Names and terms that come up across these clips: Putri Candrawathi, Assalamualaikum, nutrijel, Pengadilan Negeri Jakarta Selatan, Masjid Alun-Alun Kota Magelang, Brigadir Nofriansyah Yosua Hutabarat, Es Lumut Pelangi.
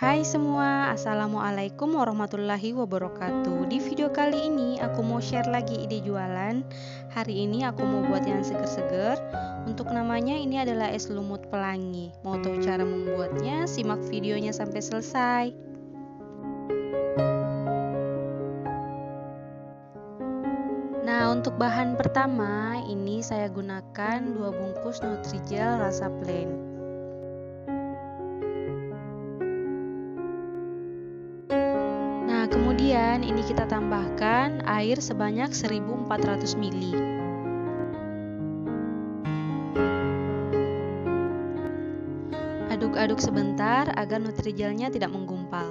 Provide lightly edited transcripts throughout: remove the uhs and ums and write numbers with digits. Hai semua, Assalamualaikum warahmatullahi wabarakatuh. Di video kali ini aku mau share lagi ide jualan. Hari ini aku mau buat yang seger-seger. Untuk namanya ini adalah es lumut pelangi. Mau tahu cara membuatnya? Simak videonya sampai selesai. Nah, untuk bahan pertama ini saya gunakan 2 bungkus nutrijel rasa plain. Kemudian ini kita tambahkan air sebanyak 1400 ml. Aduk-aduk sebentar agar nutrijelnya tidak menggumpal.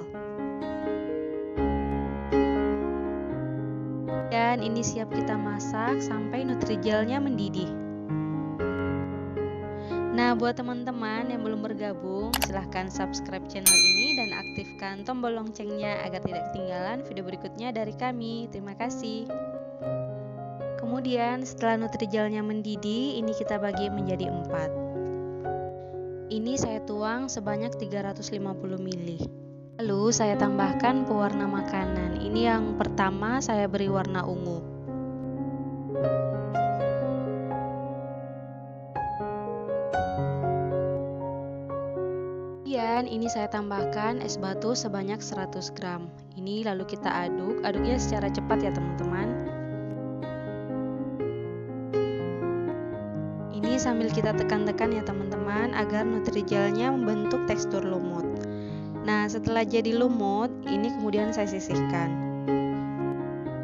Dan ini siap kita masak sampai nutrijelnya mendidih. Nah, buat teman-teman yang belum bergabung, silahkan subscribe channel ini dan aktifkan tombol loncengnya agar tidak ketinggalan video berikutnya dari kami. Terima kasih. Kemudian setelah nutrijelnya mendidih, ini kita bagi menjadi 4. Ini saya tuang sebanyak 350 ml. Lalu saya tambahkan pewarna makanan. Ini yang pertama saya beri warna ungu. Dan ini saya tambahkan es batu sebanyak 100 gram. Ini lalu kita aduk, aduknya secara cepat ya teman-teman. Ini sambil kita tekan-tekan ya teman-teman agar nutrijelnya membentuk tekstur lumut. Nah, setelah jadi lumut, ini kemudian saya sisihkan.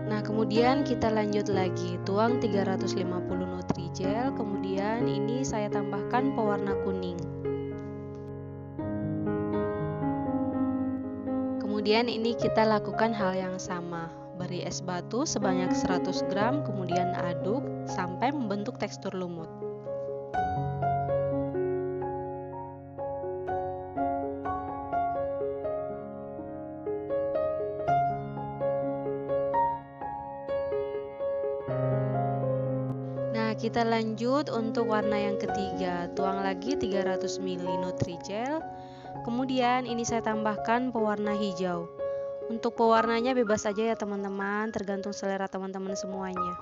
Nah, kemudian kita lanjut lagi, tuang 350 nutrijel, kemudian ini saya tambahkan pewarna kuning. Kemudian ini kita lakukan hal yang sama, beri es batu sebanyak 100 gram, kemudian aduk sampai membentuk tekstur lumut. Nah, kita lanjut untuk warna yang ketiga, tuang lagi 300 ml nutrijel. Kemudian ini saya tambahkan pewarna hijau. Untuk pewarnanya bebas aja ya teman-teman, tergantung selera teman-teman semuanya.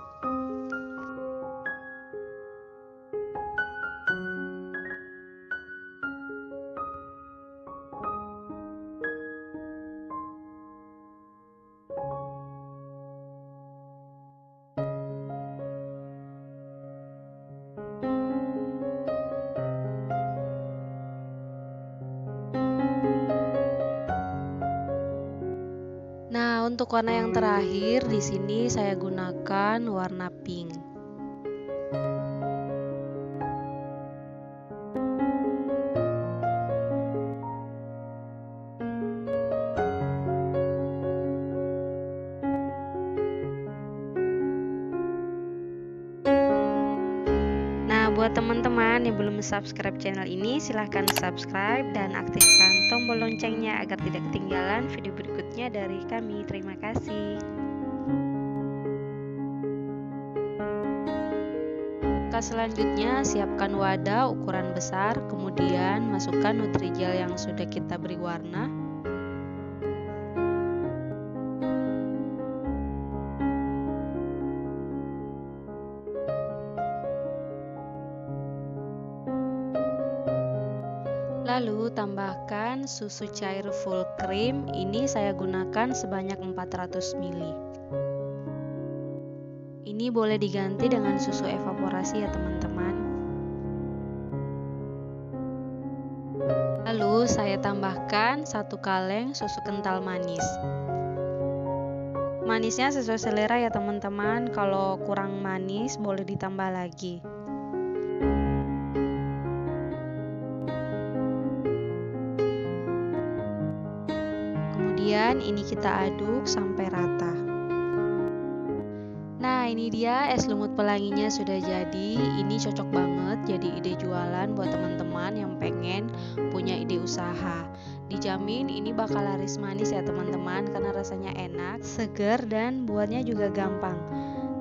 Nah, untuk warna yang terakhir di sini saya gunakan warna pink. Nah, buat teman-teman yang belum subscribe channel ini, silahkan subscribe dan aktifkan tombol loncengnya agar tidak ketinggalan video berikutnya dari kami. Terima kasih. Langkah selanjutnya, siapkan wadah ukuran besar, kemudian masukkan nutrijel yang sudah kita beri warna. Lalu tambahkan susu cair full cream, ini saya gunakan sebanyak 400 ml. Ini boleh diganti dengan susu evaporasi ya teman-teman. Lalu saya tambahkan 1 kaleng susu kental manis. Manisnya sesuai selera ya teman-teman, kalau kurang manis boleh ditambah lagi. Kemudian ini kita aduk sampai rata. Nah, ini dia es lumut pelanginya sudah jadi. Ini cocok banget jadi ide jualan buat teman-teman yang pengen punya ide usaha. Dijamin ini bakal laris manis ya teman-teman, karena rasanya enak, seger, dan buatnya juga gampang.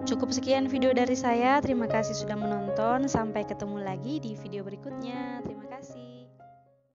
Cukup sekian video dari saya. Terima kasih sudah menonton. Sampai ketemu lagi di video berikutnya. Terima kasih.